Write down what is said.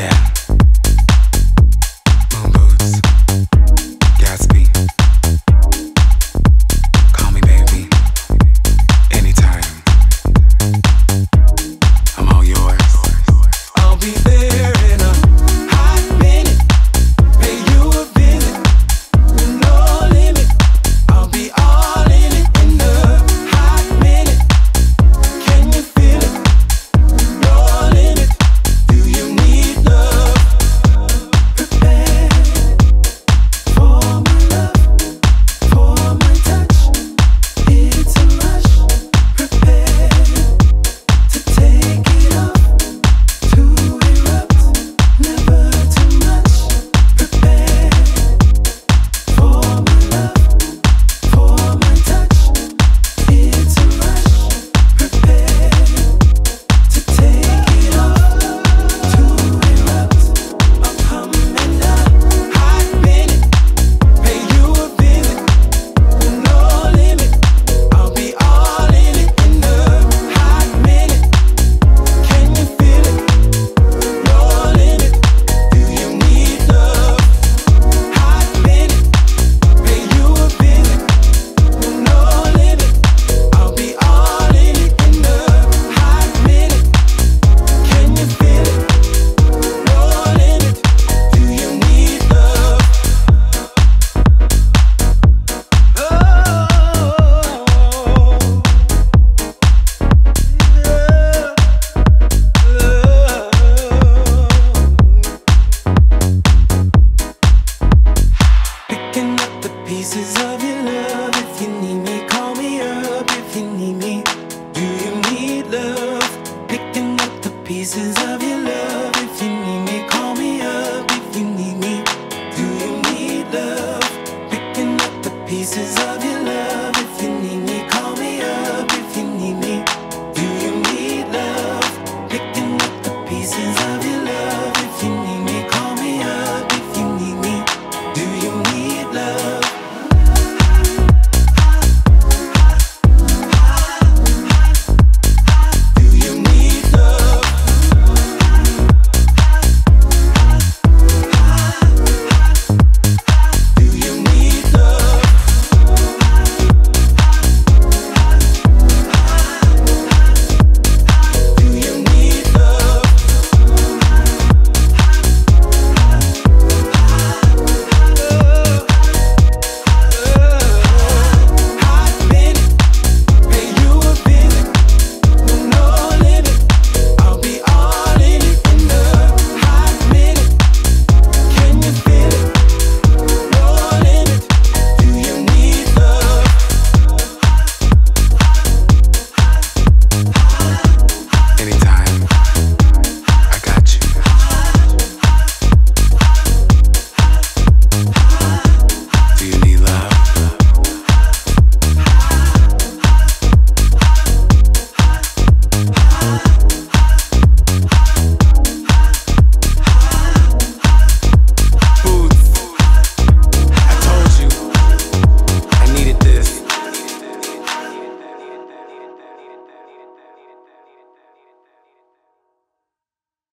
Pieces of your